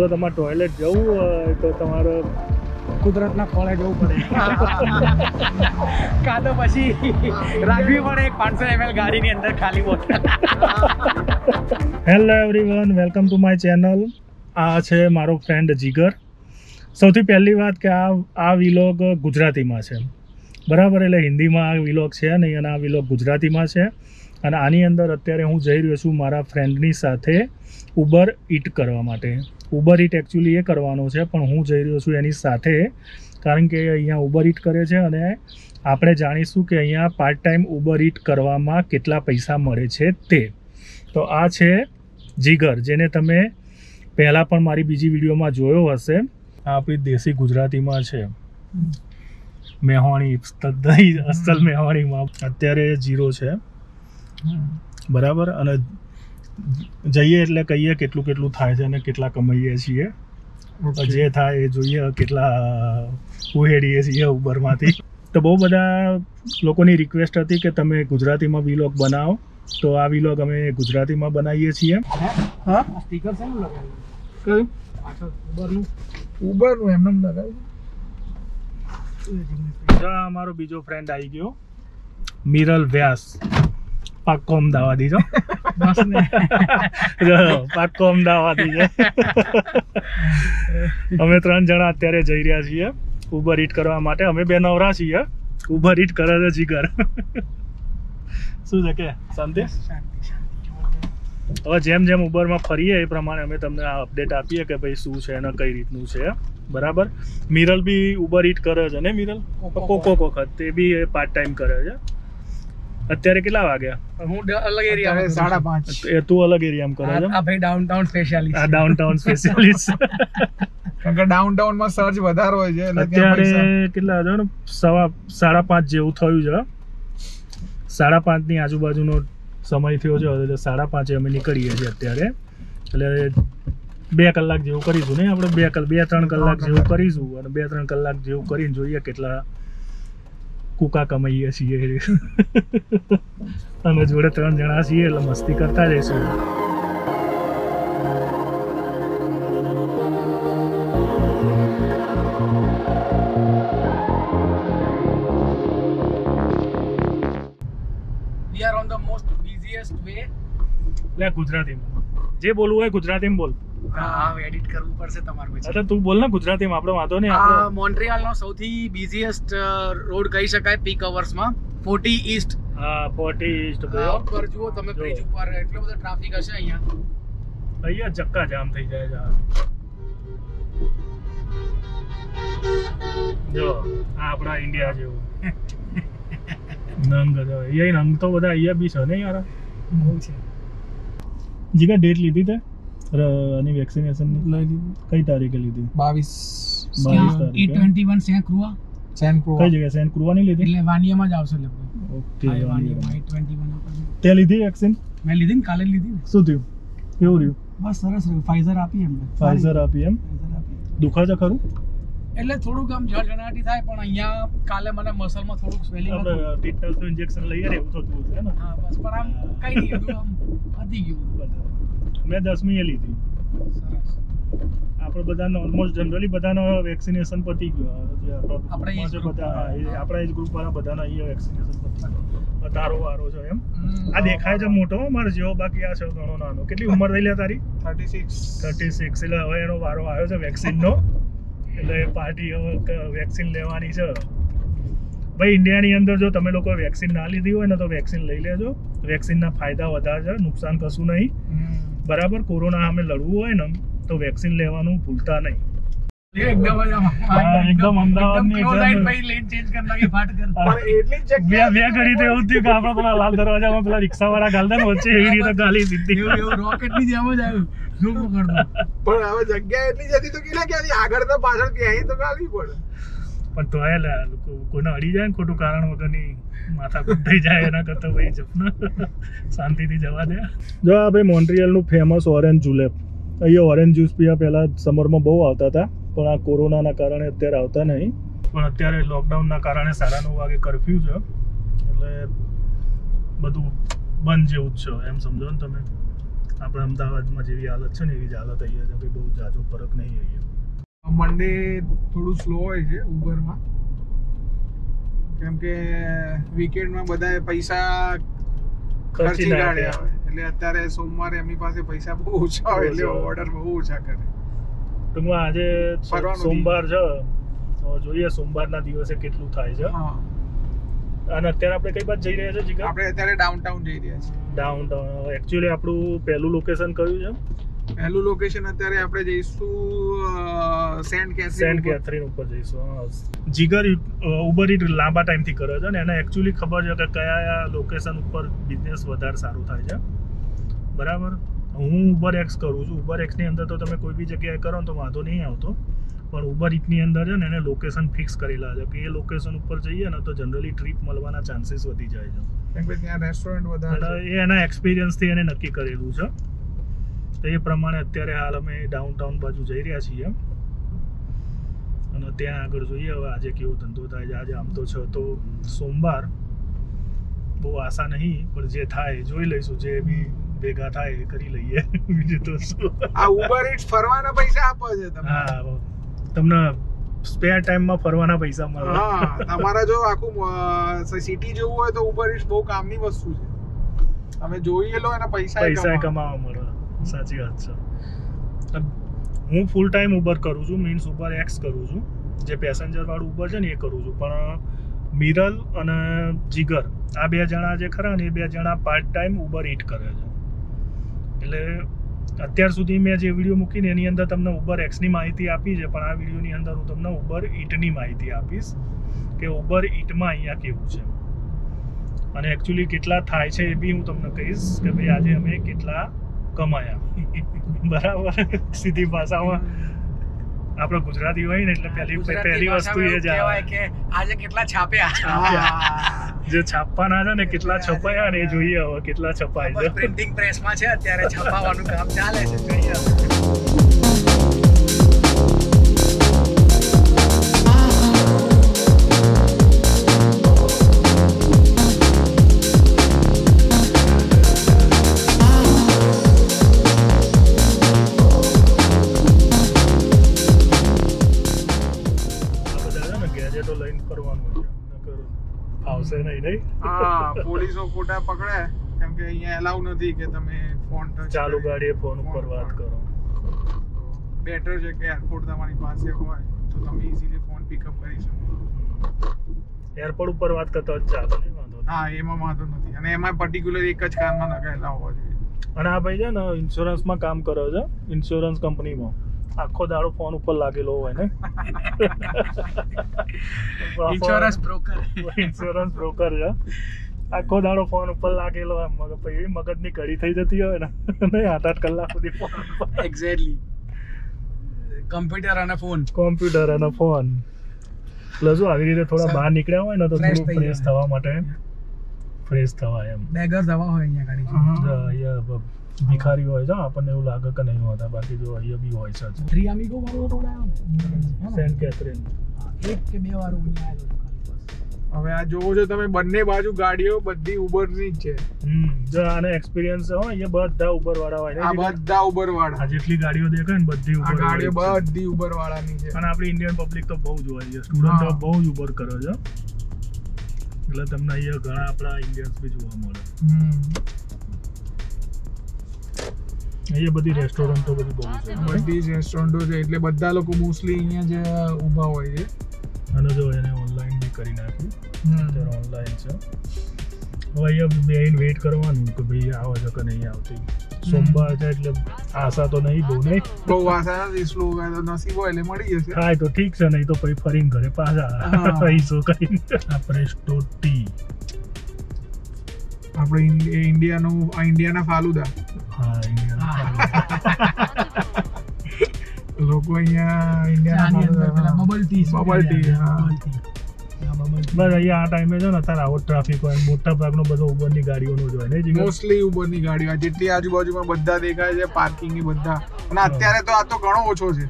जो तमारे टॉयलेट जवू तो तमारे कुदरतना खोले जवू पड़े का तो पछी राखवी पड़े एक 500 ml गाड़ी नी अंदर खाली बोतल। Hello everyone, welcome to my channel. आ छे मारो फ्रेंड जिगर। સૌથી પહેલી વાત કે આ વિલોગ ગુજરાતીમાં છે, બરાબર? એટલે હિન્દીમાં આ વિલોગ છે નહીં અને આ વિલોગ ગુજરાતીમાં છે અને આની અંદર અત્યારે હું જઈ રહ્યો છું મારા ફ્રેન્ડની સાથે ઉબર ઇટ કરવા માટે। ઉબર ઇટ એકચ્યુઅલી એ કરવાનો છે પણ હું જઈ રહ્યો છું એની સાથે, કારણ કે અહીંયા ઉબર ઇટ કરે છે અને આપણે જાણીશું કે અહીંયા પાર્ટ ટાઈમ ઉબર ઇટ કરવામાં કેટલા પૈસા મળે છે તે। તો આ છે જીગર, જેને તમે પહેલાં પણ મારી બીજી વિડીયોમાં જોયો હશે। अपनी देशी गुजराती में है मेहवाणी, असल मेहवाणी में अत्यारे जीरो है, बराबर? अने जाइए एटले कहीए केटलू केटलू थाय छे अने केटला कमाईए छीए, जे थाय ए जोईए, केटला उहेडीए छीए उबर मांथी। तो बहुत बधा लोकोनी रिक्वेस्ट हती के तमे गुजराती में व्लॉग बनाओ, तो आ व्लॉग अमे गुजराती में बनावीए छीए। हां, स्टीकर छे ने लगावी उबर नु एमनम लगाई। जा हमारो बीजो फ्रेंड आई गयो मिरल व्यास, पाक्को अमदावादी जो बस ने जो पाक्को अमदावादी जो हमें त्रण जना अत्यारे जई रह्या छीए उबर ईट करवा माटे। हमें बे नवरा छीए, उबर ईट करे छे जिगर। शू छे के शांति शांति। હવે જેમ ઉબરમાં ફરીએ એ પ્રમાણે અમે તમને આ અપડેટ આપીએ કે ભાઈ શું છે અને કઈ રીતનું છે, બરાબર? મિરલ બી ઉબર ઇટ કરે છે ને, મિરલ કોક વખત તે બી પાર્ટ ટાઈમ કરે છે। અત્યારે કેટલા વાગ્યા? હું અલગ એરિયામાં 5:30। એ તું અલગ એરિયામાં કરે છે? આ ભાઈ ડાઉનટાઉન સ્પેશિયાલિસ્ટ, આ ડાઉનટાઉન સ્પેશિયાલિસ્ટ, કારણ કે ડાઉનટાઉનમાં સર્જ વધારે હોય છે એટલે અત્યારે કેટલા છે ને 5:30 જેવું થયું છે, 5:30 ની આજુબાજુનો समय थयो छे। तो 5:30 अमे निकळीए छे अत्यारे, એટલે 2 કલાક જેવું કરીશું ને આપણે, 2-3 કલાક જેવું કરીશું અને 2-3 કલાક જેવું કરીને જોઈએ કેટલા કુકા કમાઈએ છીએ। અમે જોડે 3 જણા છીએ એટલે મસ્તી કરતા જઈશું। We are on the most busiest way. ले गुजराती में जे बोलू है गुजराती में बोल। हां, एडिट करवू पड़से તમાર પછી। અરે તું બોલ ને ગુજરાતી માં, આપણે વાંધો નહીં। આ મોન્ટ્રીયલ નો સૌથી બિઝીએસ્ટ રોડ કહી શકાય પીક અવર્સ માં 40 ઈસ્ટ। હા, 40 ઈસ્ટ ગયો પર જુઓ તમે બ્રિજ ઉપર એટલો બધો ટ્રાફિક હશે અહીંયા, અહીંયા જક્કા જામ થઈ જાય છે। જો આ આપડા ઇન્ડિયા જેવું नंग गजब है। यही नंग तो बता ये भी सोने यार बहुत है। जिका डेट ली थी ते अनि वैक्सीनेशन ली थी कई तारीख ली थी? 22 तारीख। 821 सेंक्रुआ कई जगह सेंक्रुआ नहीं ली थी એટલે વાનિયા માં જ આવશે લગભગ। ઓકે, વાનિયા માં 821 તે લી थी वैक्सीन। मैं ली थी, काले ली थी। શું થયું? કેવું રહ્યું? બસ સરસ રહ્યું। फाइजर આપી એમને, फाइजर આપી એમ। દુખા જ ખરું એટલે થોડુંક આમ જળજણાટી થાય પણ અહીંયા કાલે મને મસલમાં થોડુંક સ્વેલિંગ હતું। આપણે ટીટનસ નું ઇન્જેક્શન લઈએ રે, એવું થતું છે ને? હા બસ, પણ આમ કઈ નહીં હતું, આમ વધી ગયું બધું। મેં 10મી એ લીધી। સરસ। આપણે બધાનો ઓલમોસ્ટ જનરલી બધાનો વેક્સિનેશન પતી ગયો જે આપણે એ બધા, આપણા એ ગ્રુપ વાળા બધાનો અહીંયા વેક્સિનેશન પતી ગયો। તારો વારો છે એમ? આ દેખાય છે મોટો માર જેવો, બાકી આ છે ઘણો નાનો। કેટલી ઉંમર થઈ લે તારી? 36। એટલે હવે એનો વારો આવ્યો છે વેક્સિનનો, એટલે પાર્ટી હવે વેક્સિન લેવાની છે ભાઈ। ઇન્ડિયાની અંદર જો તમે લોકો વેક્સિન ના લીધી હોય ને તો વેક્સિન લઈ લેજો। વેક્સિનના ફાયદા વધારે છે, નુકસાન કશું નહીં, બરાબર? કોરોના સામે લડવું હોય ને તો વેક્સિન લેવાનું ભૂલતા નહીં। એકદમ અમદાવાદની એકદમ ભાઈ લેન ચેન્જ કરના કે ફાટ કર પર એટલી જગ્યા બે ઘડી તો એવું થયું કે આપણો પેલા લાલ દરવાજામાં પેલા રિક્ષાવાળા ગાલદન વચ્ચે એવી રીતે ગાલી દીધી, એવું રોકેટની જેમ જ આવ્યું। ઝૂમ કરતો પણ હવે જગ્યા એટલી જતી તો કેલા કે આગળ તો પાછળ કે અહીં તો ગાલી પડે પણ તો આયા લોકો કોને અડી જાય ને ખોટું કારણ વગરની માથા કુટાઈ જાય, એના કરતા ભાઈ જપના શાંતિથી જવા દે। જો આ ભાઈ મોન્ટ્રીયલ નું ફેમસ ઓરેન્જ જુલેપ, અહીંયા ઓરેન્જ જ્યુસ પીવા પહેલા સમરમાં બહુ આવતા હતા પણ આ કોરોનાના કારણે અત્યારે આવતા નહીં। પણ અત્યારે લોકડાઉનના કારણે 9:30 વાગે કર્ફ્યુ છે એટલે બધું બંધ જેવું જ છે એમ, સમજો ને તમે? આપણે અમદાવાદમાં જેવી હાલત છે ને એવી જ હાલત થઈ છે, કંઈ બહુ જાજો ફરક નહીં આવ્યો. મંડે થોડું સ્લો હોય છે ઉબરમાં, કેમ કે વીકેન્ડમાં બધાએ પૈસા ખર્ચી કાઢ્યા હોય, એટલે અત્યારે સોમવારે એમની પાસે પૈસા બહુ ઓછા હોય એટલે ઓર્ડર બહુ ઓછા કરે. ટૂંકમાં આજે સોમવાર છે તો જોઈએ સોમવારના દિવસે કેટલું થાય છે. અને અત્યારે આપણે કઈ બાજુ જઈ રહ્યા છે જીગા? આપણે અત્યારે ડાઉનટાઉન જઈ રહ્યા છીએ. ડાઉનટાઉન એક્ચ્યુઅલી આપણું પહેલું લોકેશન કયું છે? પહેલું લોકેશન અત્યારે આપણે જઈશું સેન્ટ કેથરીન ઉપર જઈશું. જીગર ઉબર ઈટ લાંબા ટાઈમથી કરે છે ને એને એક્ચ્યુઅલી ખબર છે કે કયા લોકેશન ઉપર બિઝનેસ વધારે સારું થાય છે. બરાબર, હું ઉબર એક્સ કરું છું. ઉબર એક્સની અંદર તો તમે કોઈ બી જગ્યાએ કરો ને તો વાંધો નહીં આવતો, પણ ઉબર ઈટની અંદર છે ને એને લોકેશન ફિક્સ કરેલા છે કે એ લોકેશન ઉપર જઈએ ને તો જનરલી ટ્રીપ મળવાના ચાન્સીસ વધી જાય છે. એટલે ત્યાં રેસ્ટોરન્ટ વધારે એ એના એક્સપિરિયન્સથી એને નક્કી કરેલું છે. તો એ પ્રમાણે અત્યારે હાલ અમે ડાઉનટાઉન બાજુ જઈ રહ્યા છીએ અને ત્યાં આગળ જોઈએ હવે આજે કેવો ધંધો થાય છે. આજે આમ તો છે તો સોમવાર, બહુ આશા નહીં, પણ જે થાય જોઈ લઈશું, જે બી ભેગા થાય એ કરી લઈએ. બીજું તો શું, આ ઉબર ઈટ ફરવાના પૈસા આપો છે તમે? હા, તમને સ્પેર ટાઈમમાં ફરવાના પૈસા મળે. હા, તમારા જો આખું સિટી જોવું હોય તો ઉબર ઈટ્સ બહુ કામની વસ્તુ છે. તમે જોઈ લો એના પૈસા કમાવા મળે. સાચી વાત છે. હું ફૂલ ટાઈમ ઉબર કરું છું, મીન્સ ઉબર એક્સ કરું છું, જે પેસેન્જર વાળું ઉબર છે ને એ કરું છું. પણ મિરલ અને જીગર આ બે જણા જે ખરા ને એ બે જણા પાર્ટ ટાઈમ ઉબર ઈટ કરે છે. એટલે અત્યાર સુધી મેં જે વિડીયો મૂકીને એની અંદર તમને ઉબર એક્સની માહિતી આપી છે, પણ આ વિડીયોની અંદર હું તમને ઉબર ઈટની માહિતી આપીશ કે ઉબર ઈટમાં અહીંયા કેવું છે અને એકચ્યુઅલી કેટલા થાય છે એ બી હું તમને કહીશ કે ભાઈ આજે અમે કેટલા કમાયા. બરાબર, સીધી ભાષામાં આપણે ગુજરાતી હોય ને એટલે પહેલી વસ્તુ એ જ આવે કે આજે કેટલા છાપ્યા. જે છાપવાના છે ને કેટલા છપાયા ને એ જોઈએ હવે કેટલા છપાય છે. પ્રિન્ટિંગ પ્રેસમાં છે અત્યારે, છપાવવાનું કામ ચાલે છે. જોઈએ હવે. પોલીસો ખોટા પકડે, કેમ કે અહીંયા એલાઉ નથી કે તમે ફોન ચાલુ ગાડીએ ફોન ઉપર વાત કરો. બેટર છે કે એરપોર્ટ તમારી પાસે હોય તો તમે ઈઝીલી ફોન પિકઅપ કરી શકો. એરપોર્ટ ઉપર વાત કરતા ચાલે નહીં, વાંધો. હા, એમાં વાંધો નથી. અને એમાં પર્ટિક્યુલર એક જ કારમાં નખાયેલા હોવા જોઈએ. અને આ ભાઈ છે ને ઇન્સ્યોરન્સમાં કામ કરે છે, ઇન્સ્યોરન્સ કંપનીમાં. આખો દાડો ફોન ઉપર લાગેલો હોય ને. ઇન્સ્યોરન્સ બ્રોકર છે, આખો દાડો ફોન ઉપર લાગેલો હોય. એવી મગજની કડી થઈ જતી હોય ને, નહીં 8-8 કલાક સુધી ફોન. એક્ઝેક્ટલી, કોમ્પ્યુટર અને ફોન એટલે શું આવી રીતે થોડા બહાર નીકળ્યા હોય ને તો ફ્રેશ થવા માટે, ફ્રેશ થવા એમ બેગર થવા હોય અહીંયા ગાડી. અહીંયા ભિખારી હોય છે, આપણને એવું લાગે કે નહીં હોતા, બાકી જો અહીંયા બી હોય છે. થ્રી આમીગો વાળો રોડ આવ્યો સેન્ટ કેથરીન, એક કે બે વાર હું આવ્યો. હવે આ જોવો છો તમે, બંને બાજુ ગાડીઓ બધી ઉબરની જ છે. જો આને એક્સપિરિયન્સ હોય, અહીંયા બધા ઉબર વાળા હોય ને. આ બધા ઉબર વાળા, જેટલી ગાડીઓ દેખાય ને બધી ઉબર ગાડીઓ બધી ઉબર વાળાની છે. અને આપણી ઇન્ડિયન પબ્લિક તો બહુ જ હોય છે, સ્ટુડન્ટો બહુ જ ઉબર કરે છે. એટલે તમને અહીંયા ઘણા આપણા ઇન્ડિયન્સ બી જોવા મળે. અહીંયા બધી રેસ્ટોરન્ટો બધી બહુ છે, બધી જ રેસ્ટોરન્ટો છે, એટલે બધા લોકો મોસ્ટલી અહીંયા જ ઊભા હોય છે. અને જો એને ઓનલાઈન બી કરી નાખ્યું, અત્યારે ઓનલાઈન છે. હવે અહીંયા બેન વેઇટ કરવાનું કે ભાઈ આવે છે કે નહીં આવતી. સોમવાર છે એટલે આશા તો નહીં, બહુ આશા નથી. સ્લો હોય તો નસીબ હોય એટલે મળી જશે. હા, તો ઠીક છે, નહીં તો પછી ફરીને ઘરે પાછા પૈસો કરીને. આપણે સ્ટોર ટી, આપણે ઇન્ડિયાના ફાલુદા. હા, લોકો અહીંયા ઇન્ડિયાના બબલ ટી. હા, બસ અહીંયા આ ટાઈમે જો ને અત્યારે આવો ટ્રાફિક હોય, મોટા ભાગનો બધો ઉબરની ગાડીઓનો જ હોય ને. મોસ્ટલી ઉબરની ગાડીઓ જેટલી આજુબાજુમાં બધા દેખાય છે, પાર્કિંગની બધા. અને અત્યારે તો આ તો ઘણો ઓછો છે.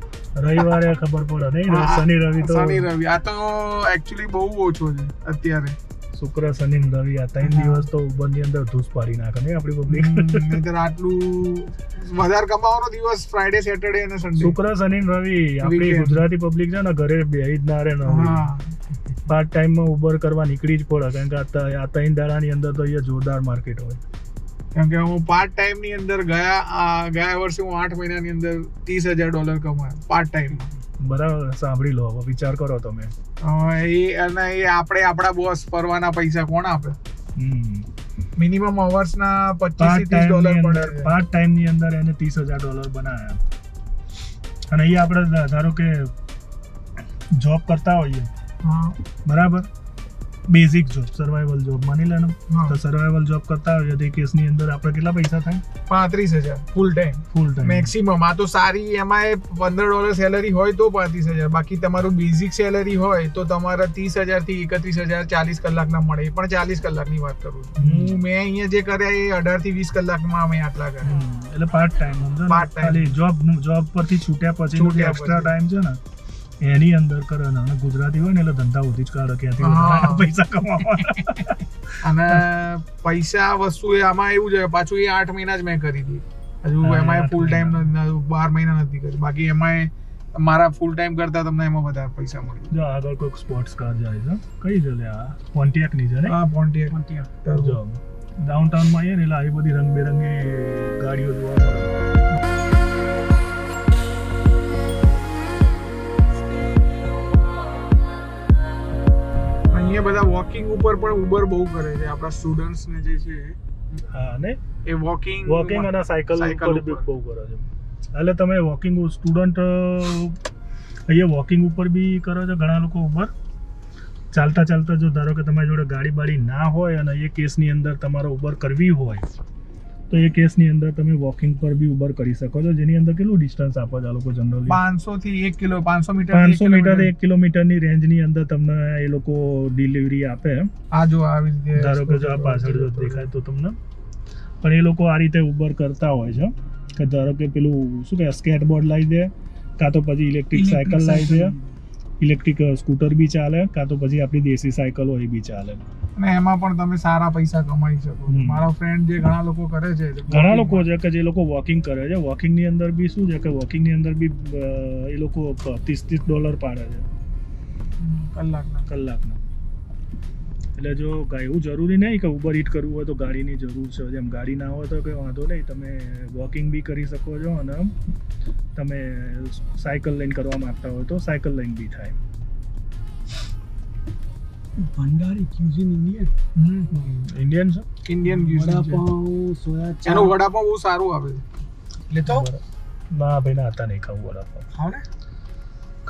રવિવારે ખબર પડે નહીં, શનિ રવિ આ તો એકચ્યુઅલી બહુ ઓછો છે અત્યારે. શુક્ર શનિ રવિ આ 3 દિવસ તો ઉબરની અંદર ધૂસ પાડી નાખે ને આપણી પબ્લિક નકર આટલું વધારે કમાવાનો દિવસ ફ્રાઈડે સેટરડે અને સન્ડે શુક્ર શનિ રવિ આપણી ગુજરાતી પબ્લિક છે ને ઘરે બેહી જ ના રહે ને પાર્ટ ટાઈમ માં ઉબર કરવા નીકળી જ પડે કારણ કે આ 3 દાડાની અંદર તો અહીંયા જોરદાર માર્કેટ હોય કારણ કે હું પાર્ટ ટાઈમ ની અંદર ગયા વર્ષે હું 8 મહિનાની અંદર $30,000 કમાયો પાર્ટ ટાઈમ બરાબર સાંભળી લો હવે વિચાર કરો તમે અને આપણે આપણા બોસ પરવાના પૈસા કોણ આપે મિનિમમ અવર્સ ના $25-30 પડે પાર્ટ ટાઈમ ની અંદર એને $30,000 બનાયા અને અહીં આપણે ધારો કે જોબ કરતા હોઈએ હા બરાબર બેઝિક જોબ સર્વાઈવલ જોબ માની લેનો તો સર્વાઈવલ જોબ કરતા હોય તો કેસ ની અંદર આપણે કેટલા પૈસા થાય $35,000 ફૂલ ટાઈમ મેક્સિમમ આ તો સારી એમાં $15 સેલેરી હોય તો $35,000 બાકી તમારું બેઝિક સેલેરી હોય તો તમારા $30,000 થી $31,000 40 કલાકના મળે પણ 40 કલાકની વાત કરું હું મેં અહીંયા જે કર્યા એ 18 થી 20 કલાકમાં અમે આટલા કર્યા એટલે પાર્ટ ટાઈમ જોબ પરથી છૂટ્યા પછી એક્સ્ટ્રા ટાઈમ છે ને એની અંદર કરવાનો અને ગુજરાતી હોય ને એટલે ધંધા ઉધી જ કાઢો ક્યાંથી પૈસા કમાવાના અને પૈસા વસ્તુ આમાં એવું છે પાછું એ 8 મહિના જ મેં કરી હતી હજુ એમાં ફૂલ ટાઈમ 12 મહિના નથી કરી બાકી એમાં મારા ફૂલ ટાઈમ કરતા તમને એમાં વધારે પૈસા મળે જો આગળ કોઈક સ્પોર્ટ્સ કાર જાય છે કઈ જલે આ પોન્ટિયાક ની છે ને હા પોન્ટિયાક જો ડાઉનટાઉન માં એટલે આવી બધી રંગબેરંગી ગાડીઓ જોવા મળે બધા વોકિંગ ઉપર પણ ઉબર બહુ કરે છે આપણા સ્ટુડન્ટ્સ ને જે છે હા ને એ વોકિંગ અને સાયકલ ઉપર બહુ કરે છે એટલે તમે વોકિંગ સ્ટુડન્ટ અહીંયા વોકિંગ ઉપર બી કરો છો ઘણા લોકો ઉપર ચાલતા જો ધારો કે તમારી જોડે ગાડી ના હોય અને એ કેસની અંદર તમારો ઉબર કરવી હોય તો એ કેસની અંદર તમે વોકિંગ પર બી ઉબર કરી શકો છો જેની અંદર કેટલું ડિસ્ટન્સ આપો છો આ લોકો જનરલી 500 મીટર થી 1 કિલોમીટર ની રેન્જ ની અંદર તમને એ લોકો ડિલિવરી આપે આ જો આવી રીતે ધારો કે જો આ પાછળ જો દેખાય તો તમને પણ એ લોકો આ રીતે ઉબર કરતા હોય છે કે ધારો કે પેલું શું કે સ્કેટબોર્ડ લાવી દે કાં તો પછી ઇલેક્ટ્રિક સાયકલ લાવી દે ઇલેક્ટ્રિક સ્કૂટર બી ચાલે કાં તો પછી આપણી દેશી સાયકલ હોય એ બી ચાલે અને એમાં પણ તમે સારા પૈસા કમાઈ શકો છો મારા ફ્રેન્ડ જે ઘણા લોકો છે કે જે લોકો વોકિંગ કરે છે વોકિંગ ની અંદર બી શું છે કે વોકિંગ ની અંદર બી એ લોકો $30 પાડે છે કલાકના એટલે જો એવું જરૂરી નહીં કે ઉબર ઈટ કરવું હોય તો ગાડીની જરૂર છે જેમ ગાડી ના હોય તો કંઈ વાંધો નહીં તમે વોકિંગ બી કરી શકો છો અને તમે સાયકલ લઈને કરવા માંગતા હોય તો સાયકલ લઈને બી થાય Bhandari cuisine Indian vada pav soya ચા એનો વડાપાઉં બહુ સારું આવે લેતો ના ભાઈ ના હતા નહીં ખાવું વડાપાઉં ખાવ ને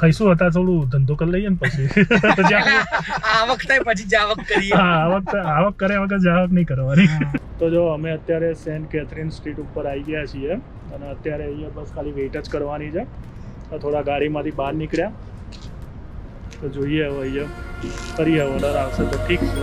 ખાઈશું હતા થોડું ધંધો કરી લઈએ ને પછી આવક થાય પછી જાવક કરીએ હા આવક કર્યા વગર જાવક નહીં કરવાની તો જો અમે અત્યારે સેન્ટ કેથરીન સ્ટ્રીટ ઉપર આવી ગયા છીએ અને અત્યારે અહીંયા બસ ખાલી વેઇટ જ કરવાની છે તો થોડા ગાડીમાંથી બહાર નીકળ્યા તો જોઈએ હવે અહીંયા ફરી ઓર્ડર આવશે તો ઠીક છે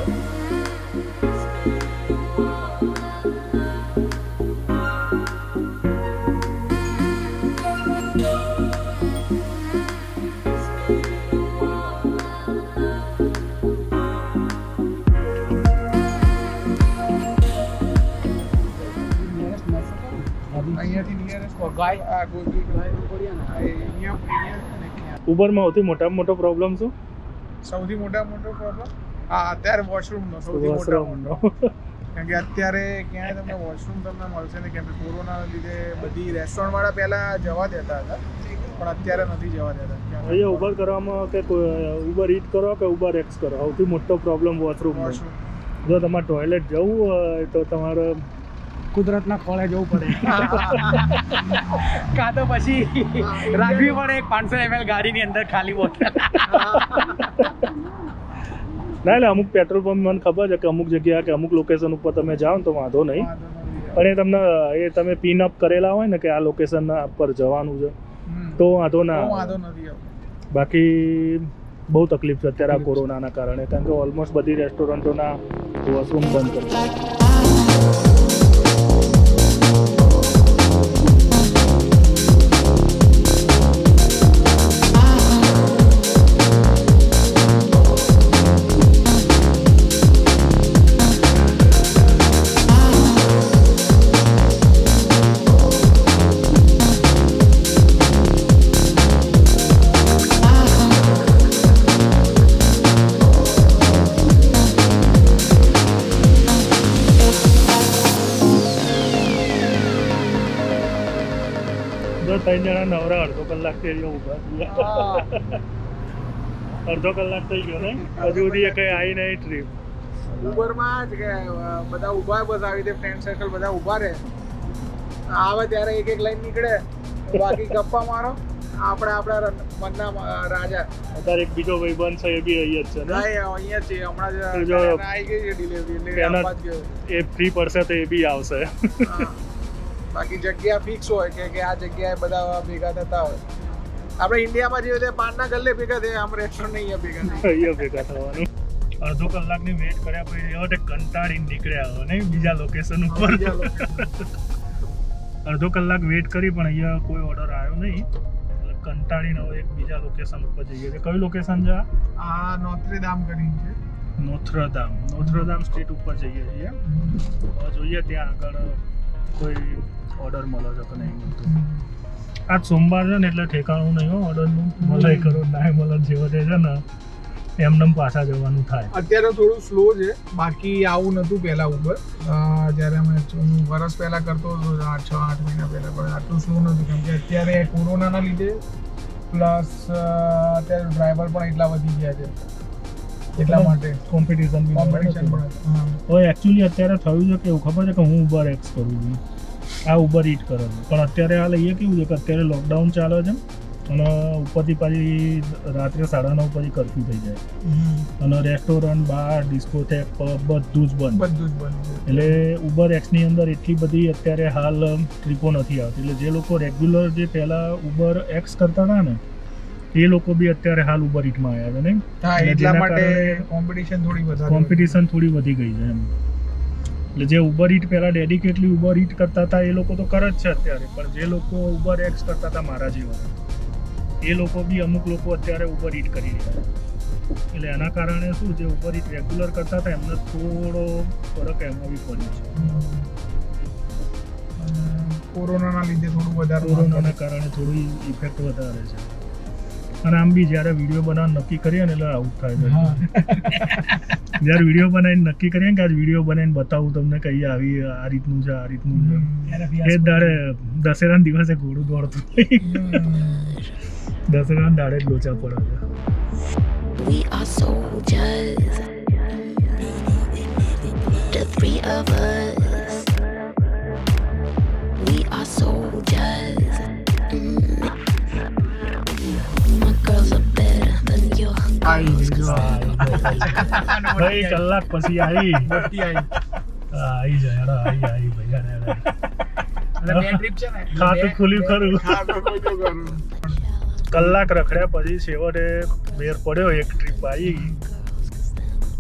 અહીંયાથી નિયરેસ્ટ ગાય ઉબરમાં સૌથી મોટો પ્રોબ્લેમ શું સૌથી મોટો પ્રોબ્લેમ અત્યારે વોશરૂમનો સૌથી મોટો કારણ કે અત્યારે ક્યાંય તમને વોશરૂમ તમને મળશે ને કેમ કે કોરોનાના લીધે બધી રેસ્ટોરન્ટવાળા પહેલાં જવા દેતા હતા પણ અત્યારે નથી જવા દેતા અહીંયા ઉબર કરવામાં કે ઉબર ઈટ કરો કે ઉબર એક્સ કરો સૌથી મોટો પ્રોબ્લેમ વોશરૂમ જો તમારે ટોયલેટ જવું હોય તો તમારે કુદરતના ખોળે જવું પડે કાં તો પછી રાખવી પડે એક 500 ml ગાડીની અંદર ખાલી બોટલ ના એટલે અમુક પેટ્રોલ પંપ મને ખબર છે કે અમુક જગ્યા કે અમુક લોકેશન ઉપર તમે જાઓ ને તો વાંધો નહીં પણ એ તમને એ તમે પિન અપ કરેલા હોય ને કે આ લોકેશન પર જવાનું છે તો વાંધો નથી બાકી બહુ તકલીફ છે અત્યારે આ કોરોનાના કારણે કારણ કે ઓલમોસ્ટ બધી રેસ્ટોરન્ટોના વોશરૂમ બંધ કરી ત્રણ જણા નવરા અડધો કલાક થઈ ગયો ઉભા. અડધો કલાક થઈ ગયો ને હજુ સુધી કઈ આવી નહીં ટ્રીપ. ઉબરમાં જ બધા ઉભા બસ આવી રીતે ફ્રેન્ડ સર્કલ બધા ઉભા રહે. આવે ત્યારે એક એક લાઈન નીકળે, બાકી ગપ્પા મારો. આપણે આપણા મનના રાજા. અત્યારે એક બીજો ભાઈબંધ છે, એ બી અહીંયા જ છે ને? હા, અહીંયા છે. હમણાં જ આવી ગઈ છે ડિલિવરી. એ ફ્રી પડશે તો એ બી આવશે. બાકી જગ્યા ફિક્સ હોય કે આ જગ્યાએ બધા ભેગા થતા હોય. આપણે ઇન્ડિયામાં જે રીતે પાનના ગલ્લે ભેગા થયા, આમ રેસ્ટોરન્ટ નહીં અહીંયા ભેગા થવાનું. અડધો કલાકની વેઇટ કર્યા પછી એવો કંટાળીને નીકળ્યા નહીં બીજા લોકેશન ઉપર. અડધો કલાક વેઇટ કરી પણ અહીંયા કોઈ ઓર્ડર આવ્યો નહીં. કંટાળીને હવે એક બીજા લોકેશન ઉપર જઈએ છીએ. કયું લોકેશન છે? આ નોથ્રેદામ કરીને છે. નોથ્રેદામ સ્ટ્રીટ ઉપર જઈએ છીએ. જોઈએ ત્યાં આગળ કોઈ ઓર્ડર મળે છે કે નહીં મળતો. આજ સોમવાર છે ને એટલે ઠેકાણું નહીં હોય ઓર્ડરનું. મળે કરો ના મળે જેવો તે છે ને એમને પાછા જવાનું થાય. અત્યારે થોડું સ્લો છે, બાકી આવું નહોતું પહેલાં ઉબર. જ્યારે અમે વર્ષ પહેલાં કરતો હતો, 6-8 મહિના પહેલાં, પણ આટલું સ્લો નહોતું કેમ કે અત્યારે કોરોનાના લીધે પ્લસ અત્યારે ડ્રાઈવર પણ એટલા વધી ગયા છે, એટલા માટે કોમ્પિટિશન પણ. હવે એકચ્યુઅલી અત્યારે થયું છે કે એવું ખબર છે કે હું ઉબર એક્સ કરું છું, આ ઉબર ઈટ કરું છું, પણ અત્યારે હાલ એ કેવું છે કે અત્યારે લોકડાઉન ચાલે છે અને ઉપરથી પાછી રાત્રે 9:30 પછી કરફ્યુ થઈ જાય અને રેસ્ટોરન્ટ, બાર, ડિસ્કોટેક, પબ બધું જ બંધ. એટલે ઉબર એક્સની અંદર એટલી બધી અત્યારે હાલ ટ્રીપો નથી આવતી. એટલે જે લોકો રેગ્યુલર જે પહેલાં ઉબર એક્સ કરતા હતા ને એ લોકો બી અત્યારે હાલ ઉબર ઈટમાં આવ્યા છે. નહીં, એટલા માટે કોમ્પિટિશન થોડી વધી ગઈ છે એમ. એટલે જે ઉબર ઈટ પહેલાં ડેડિકેટલી ઉબર ઈટ કરતા હતા એ લોકો તો કરે જ છે અત્યારે, પણ જે લોકો ઉબર એક્સ કરતા હતા મારા જેવા એ લોકો બી અમુક લોકો અત્યારે ઉબર ઈટ કરી રહ્યા છે. એટલે એના કારણે શું જે ઉબર ઈટ રેગ્યુલર કરતા હતા એમને થોડો ફરક એમાં બી પડ્યો છે. કોરોનાના લીધે થોડું વધારે, કોરોનાના કારણે થોડી ઇફેક્ટ વધારે છે. અને આમ બી જ્યારે વિડીયો બનાવવાનું નક્કી કરીએ ને એટલે આવું થાય છે. જ્યારે વિડીયો બનાવીને નક્કી કરીએ ને કે આજ વિડીયો બનાવીને બતાવું તમને કહીએ આવી આ રીતનું છે, આ રીતનું છે, એ દાડે દશેરાના દિવસે ઘોડું દોડતું થઈ. We are soldiers, the three of us. We are soldiers. My girls are better than yours. Bhai kalak pasi aayi moti aayi ja ra aayi bhai ra. એટલે બે ટ્રીપ છે ને ખાતું ખુલ્યું કરું કલાક રખડ્યા પછી છેવટે બેર પડ્યો. એક ટ્રીપ આવી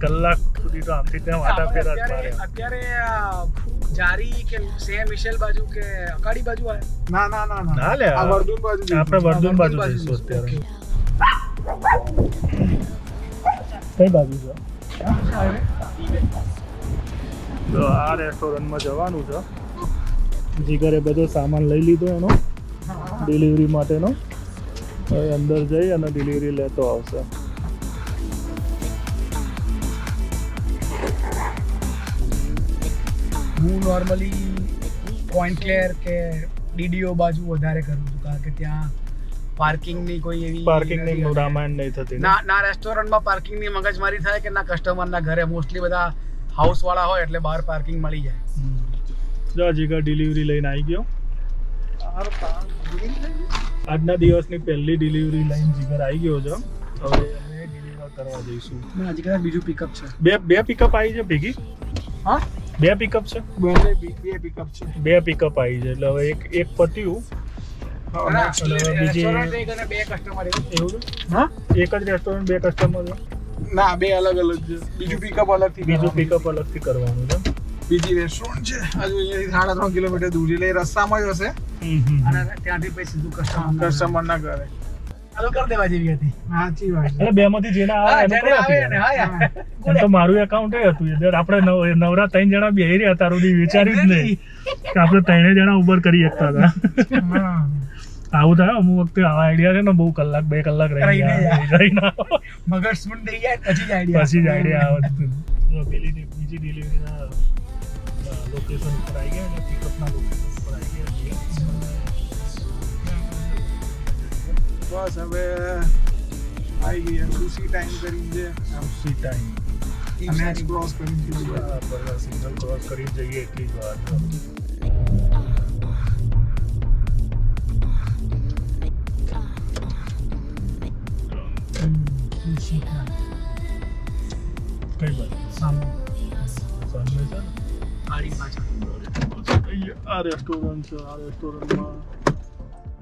કલાક સુધી તો આમથી ત્યાં વાટા ફેરા જ મારે. અત્યારે જારી કે સેમ મિશેલ બાજુ કે અકાડી બાજુ આવે? ના ના ના ના લે, આ વર્ધુન બાજુ. આપણે વર્ધુન બાજુ જઈશું અત્યારે. કઈ બાજુ છે? તો આ રેસ્ટોરન્ટમાં જવાનું છે. જીગરે બધો સામાન લઈ લીધો એનો ડિલિવરી માટેનો. હવે અંદર જઈ અને ડિલિવરી લેતો આવશે. હું નોર્મલી પોઈન્ટ ક્લિયર કે ડીડીઓ બાજુ વધારે કરું છું, કારણ કે ત્યાં પાર્કિંગની કોઈ એવી પાર્કિંગની રામાયણ નહીં થતી. ના રેસ્ટોરન્ટમાં પાર્કિંગની મગજમારી થાય કે ના કસ્ટમરના ઘરે. મોસ્ટલી બધા હાઉસવાળા હોય એટલે બહાર પાર્કિંગ મળી જાય. જો જીગર ડિલિવરી લઈને આવી ગયો. આજના દિવસની પહેલી ડિલિવરી લઈને જીગર આવી ગયો છે. હવે અમે ડિલિવર કરવા જઈશું. ના જીગર બીજું પિકઅપ છે. બે પિકઅપ આવી છે ભેગી? હા, બે પિકઅપ છે. બે પિકઅપ છે. બે પિકઅપ આવી છે એટલે હવે એક પત્યું. બીજી બે કસ્ટમર એવું? હા, એક જ રેસ્ટોરન્ટ બે કસ્ટમર? ના, બે અલગ અલગ છે. બીજું પિકઅપ અલગથી કરવાનું છે. બીજી રેસ્ટોરન્ટ છે હજુ અહીંયાથી 3.5 કિલોમીટર દૂર, એટલે રસ્તામાં જ હશે. અને ત્યાંથી પછી સીધું કસ્ટમરના ઘરે. ચાલુ કરી દેવા જેવી હતી. સાચી વાત છે. એટલે બેમાંથી જેના આવે ને. હા, એમ તો મારું એકાઉન્ટ એ હતું. એટલે આપણે નવરા 3 જણા બેહી રહ્યા હતા. રૂડી વિચાર્યું જ નહીં કે આપણે 3 જણા ઉબર કરી શકતા હતા. આવું થાય અમુક વખતે. આવા આઈડિયા છે ને બહુ કલાક 2 કલાક રહીને મગજ સુન થઈ જાય પછી જ આઈડિયા આવે. પેલી બીજી ડિલિવરીના લોકેશન ઉપર આવી ગયા અને પિકઅપના લોકેશન ઉપર આવી ગયા. पास हमें आएगी एमसीसी टाइम करेंगे, एमसी टाइम मैच क्रॉस करेंगे, बड़ा सिग्नल क्रॉस करेंगे जाइए इतनी बार। कई बार सामने सर आड़ी पाचा रेस्टोरेंट से आ रेस्टोरेंट में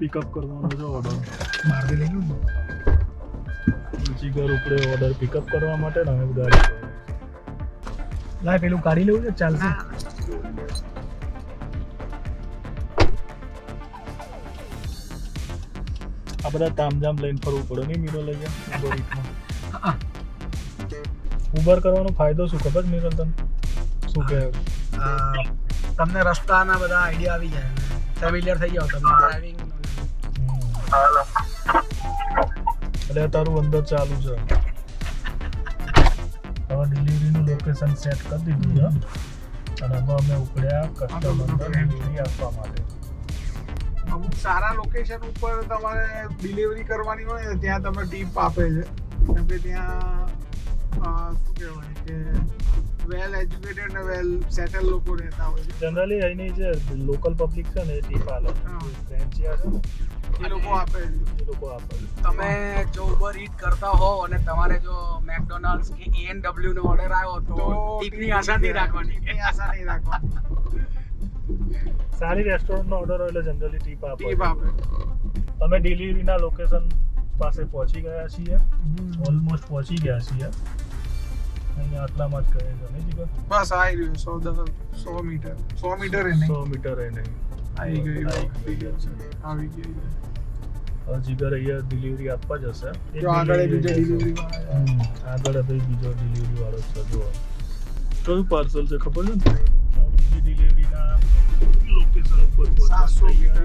पिकअप करवाना जो ऑर्डर मार दे लेंगे उनकी घर ऊपर ऑर्डर पिकअप करवा माटे ना गाड़ी लाए पेलू गाड़ी लेऊ ने चाल से आ बड़ा तामझाम लाइन पर ऊपर नहीं मिलो ले गया बोरिटमा ઉબર કરવાનો ફાયદો શું ખબર નહી રતન શું કહે તમને રસ્તાના બધા આઈડિયા આવી જાય ફેમિલિયર થઈ જાવ તમે ડ્રાઇવિંગ એટલે તારું અંદર ચાલુ છે હવે ડિલિવરી નું લોકેશન સેટ કરી દીધું છે અને હવે અમે ઉપડ્યા કસ્ટમર ડિલિવરી આપવા માટે અમુક સારા લોકેશન ઉપર તમારે ડિલિવરી કરવાની હોય ત્યાં તમને ટીપ આપે છે કેમ કે ત્યાં वेल एजुकेटेड वेल सेटल लोगों रहता हो जनरली आई नहीं जे लोकल पब्लिक का ने टीप आलो फ्रेंड्स यार ये लोगों आप તમે જો ઉબર ઈટ કરતા હો અને તમારે જો મેકડોનાલ્ડ્સ કે A&W નો ઓર્ડર આવ્યો તો ટીપની આશા નહીં રાખવાની સારી રેસ્ટોરન્ટ નો ઓર્ડર એટલે જનરલી ટીપ આપે તમે ડિલિવરી ના લોકેશન પાસે પહોંચી ગયા છીએ ઓલમોસ્ટ પહોંચી ગયા છીએ અહીંયા આટલા માં જ કહે છે ને બસ આવી રહ્યું 100 મીટર એને 100 મીટર એને આવી ગઈ આ જીગર અહીંયા ડિલિવરી આપવા જશે તો આગળ બીજો ડિલિવરી વાળો છે જો કયું પાર્સલ છે ખબર ન છે ડિલિવરી ના લોકેશન ઉપર 700 મીટર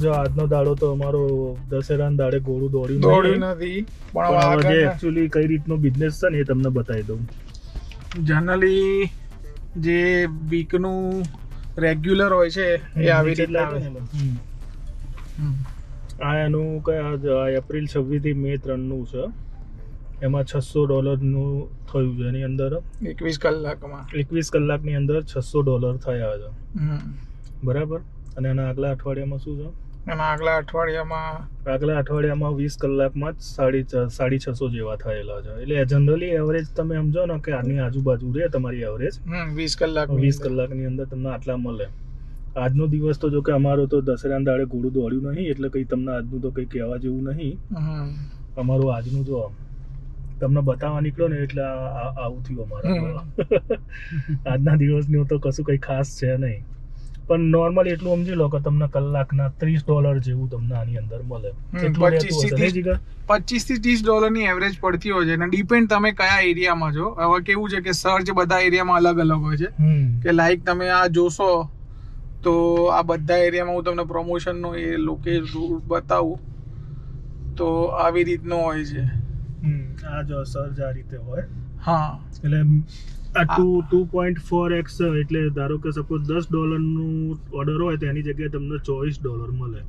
જો આજનો દાડો તો અમારો દશેરાના દાડે ગોળું દોડ્યું નથી પણ આગળ એક્ચ્યુઅલી કઈ રીતનો બિઝનેસ છે ને એ તમને બતાવી દઉં જનરલી જે વીકનું રેગ્યુલર હોય છે એ આવી રીતે આવે છે આ એનું કયા એપ્રિલ 26 થી મે 3 નું છે એમાં $600 નું થયું છે એની અંદર 21 કલાકની અંદર $600 થયા છે બરાબર અને આના આગલા અઠવાડિયામાં શું છે આગલા અઠવાડિયામાં 20 કલાકમાં જ 650 જેવા થયેલા છે એટલે જનરલી એવરેજ તમે સમજો ને કે આની આજુબાજુ રહે તમારી એવરેજ 20 કલાકની અંદર તમને આટલા મળે આજનો દિવસ તો જો કે અમારો તો દશેરાના દાડે ઘોડું દોડ્યું નહીં એટલે કંઈ તમને આજનું તો કંઈ કહેવા જેવું નહીં અમારું આજનું જો તમને બતાવવા નીકળો ને એટલે આવું થયું અમારા આજના દિવસનું તો કશું કંઈ ખાસ છે નહીં પણ નોર્મલ એટલું સમજી લો કે તમને કલાકના $30 જેવું તમને આની અંદર મળે એટલું 25 થી $30 ની એવરેજ પડતી હોય છે અને ડિપેન્ડ તમે કયા એરિયામાં છો હવે કેવું છે કે સર્ચ બધા એરિયામાં અલગ હોય છે કે લાઈક તમે આ જોશો તો આ બધા એરિયામાં હું તમને પ્રમોશનનો એ લોકેશન બતાવું તો આવી રીતનો હોય છે આ જો સર્ચ આ રીતે હોય હા એટલે $2.4x એટલે ધારો કે સપોઝ $10 નું ઓર્ડર હોય તો એની જગ્યાએ તમને $24 મળે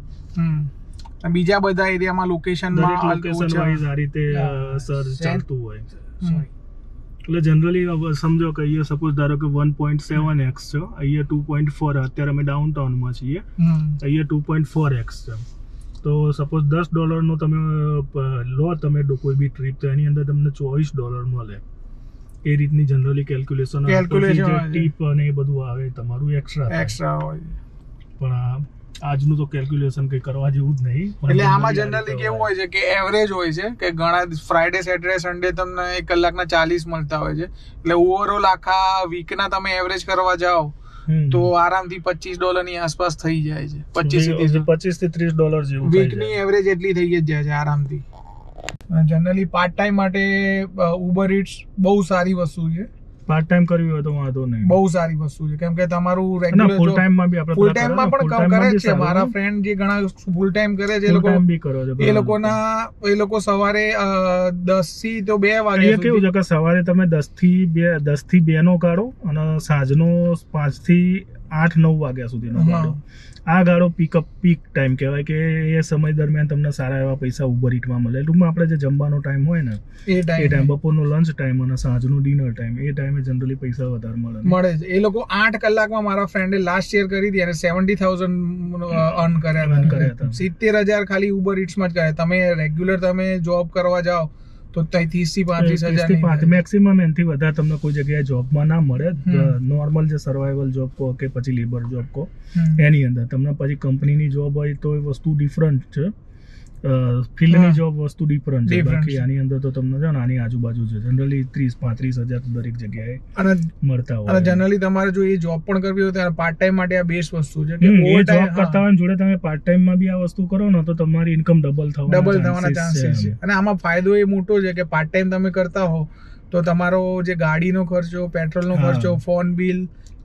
બીજા બધા એરિયામાં લોકેશનમાં વાઇઝ આ રીતે સર્ચ ચાલતું હોય એટલે જનરલી સમજો કે અહીંયા સપોઝ ધારો કે 1.7x છે અહીંયા 2.4 અત્યારે અમે ડાઉનટાઉનમાં છીએ અહીંયા 2.4x છે તો સપોઝ $10 નું તમે લો તમે કોઈ બી ટ્રીપ તો એની અંદર તમને $24 મળે એ રીતની જનરલી કેલ્ક્યુલેશન ટીપ અને એ બધું આવે તમારું એક્સ્ટ્રા હોય પણ આજનું તો કેલ્ક્યુલેશન કંઈ કરવા જેવું જ નહીં એટલે આમાં જનરલી કેવું હોય છે કે એવરેજ હોય છે કે ઘણા ફ્રાઈડે સેટરડે સન્ડે તમને 1 કલાકના 40 મળતા હોય છે એટલે ઓવરઓલ આખા વીકના તમે એવરેજ કરવા જાઓ તો આરામથી $25 ની આસપાસ થઈ જાય છે $25 થી $30 જેવું વીકની એવરેજ એટલી થઈ જ જાય છે આરામથી જનરલી પાર્ટ ટાઈમ માટે ઉબર ઇટ્સ બહુ સારી વસ્તુ છે. પાર્ટ ટાઈમ કરવી હોય તો વાંધો નહીં, બહુ સારી વસ્તુ છે. કેમ કે તમારું રેગ્યુલર ફૂલ ટાઈમ માં બી આપણે ફૂલ ટાઈમ માં પણ કરે છે. મારા ફ્રેન્ડ જે ઘણા ફૂલ ટાઈમ કરે છે, એ લોકો બી કરે છે. એ લોકો સવારે 10 થી તો 2 વાગ્યા સુધી. કેવું છે કે સવારે તમે 10 થી 2 નો ગાળો અને સાંજનો 5 થી 8-9 વાગ્યા સુધીનો ગાળો. આ ગાળો પીક ટાઈમ કહેવાય, કે એ સમય દરમિયાન તમને સારા એવા પૈસા ઉબર ઇટમાં મળે. ટૂંકમાં આપણે જે જમવાનો ટાઈમ હોય ને એ ટાઈમ, બપોરનો લંચ ટાઈમ અને સાંજનો ડિનર ટાઈમ, એ ટાઈમે જનરલી પૈસા વધારે મળે છે. એ લોકો 8 કલાકમાં, મારા ફ્રેન્ડે લાસ્ટ યર કરી હતી અને 70,000 અર્ન કર્યા હતા. 70,000 ખાલી ઉબર ઇટ્સમાં જ કર્યા. તમે રેગ્યુલર તમે જોબ કરવા જાઓ તો 30 થી 35 હજાર મેક્સિમમ. એનથી વધારે તમને કોઈ જગ્યાએ જોબમાં ના મળે. નોર્મલ જે સર્વાઈવલ જોબ કહો કે પછી લેબર જોબ કહો, એની અંદર તમને પછી કંપનીની જોબ હોય તો એ વસ્તુ ડિફરન્ટ છે, ફિલ્ડની જોબ વસ્તુ ડિફરન્ટ છે. બાકી આની અંદર તો તમને છે ને આની આજુબાજુ છે જનરલી 30-35 હજાર દરેક જગ્યાએ મળતા હોય. જનરલી તમારે જો એ જોબ પણ કરવી હોય તો પાર્ટ ટાઈમ માટે આ બેસ્ટ વસ્તુ છે. કે ઓવર ટાઈમ કરતા હોય જોડે તમે પાર્ટ ટાઈમ માં બી આ વસ્તુ કરો ને તો તમારી ઇન્કમ ડબલ થવાના ચાન્સીસ છે. અને આમાં ફાયદો એ મોટો છે કે પાર્ટ ટાઈમ તમે કરતા હો તો તમારો જે ગાડીનો ખર્ચો, પેટ્રોલનો ખર્ચો, ફોન બિલ,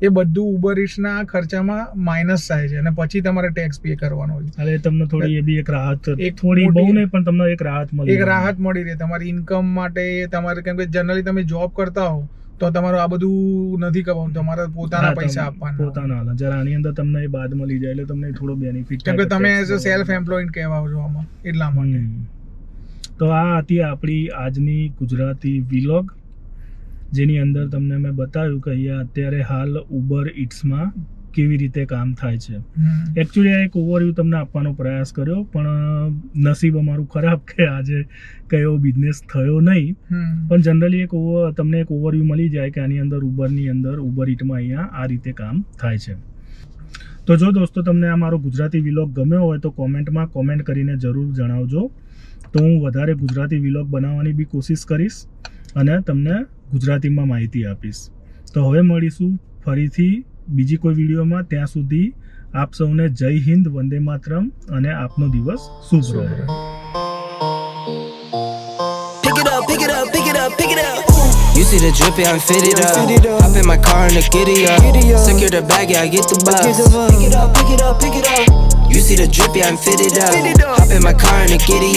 એ બધું ઉબર ઇટ્સના ખર્ચામાં માઇનસ થાય છે. અને પછી તમારે ટેક્સ પે કરવાનો હોય. એટલે તમને થોડી એ બી એક રાહત, થોડી બહુ નહીં પણ તમને એક રાહત મળી રહે તમારી ઇન્કમ માટે. તમારે કેમ કે જનરલી તમે જોબ કરતા હો તો તમારું આ બધું નથી કરવાનું, તમારે પોતાના પૈસા આપવાના, પોતાના. જરા આની અંદર તમને એ બાદ મળી જાય એટલે તમને થોડો બેનિફિટ, કેમ કે તમે એઝ અ સેલ્ફ એમ્પ્લોયડ કહેવાઓ છો આમાં, એટલા માટે. તો આ હતી આપણી આજની ગુજરાતી વ્લોગ, જેની અંદર તમને મેં બતાવ્યું કે અહીંયા અત્યારે હાલ ઉબર ઇટ્સમાં કેવી રીતે કામ થાય છે. એકચ્યુઅલી આ એક ઓવરવ્યૂ તમને આપવાનો પ્રયાસ કર્યો, પણ નસીબ અમારું ખરાબ કે આજે કયો બિઝનેસ થયો નહીં. પણ જનરલી તમને એક ઓવરવ્યૂ મળી જાય કે આની અંદર ઉબર ઇટમાં અહીંયા આ રીતે કામ થાય છે. તો જો દોસ્તો તમને આ મારો ગુજરાતી વ્લોગ ગમ્યો હોય તો કોમેન્ટમાં કોમેન્ટ કરીને જરૂર જણાવજો. તો હું વધારે ગુજરાતી વ્લોગ બનાવવાની બી કોશિશ કરીશ અને તમને ગુજરાતીમાં માહિતી આપીશ. તો હવે મળીશું ફરીથી બીજી કોઈ વિડીયોમાં. ત્યાં સુધી આપ સૌને જય હિન્દ, વંદે માતરમ અને આપનો દિવસ શુભ રહે. You see the drippy, I'm fitted up. Hop in my car and the giddy up. Secure the bag, yeah, I get the bus. Pick it up, pick it up, pick it up. You see the drippy, I'm fitted up. Hop in my car and the giddy up.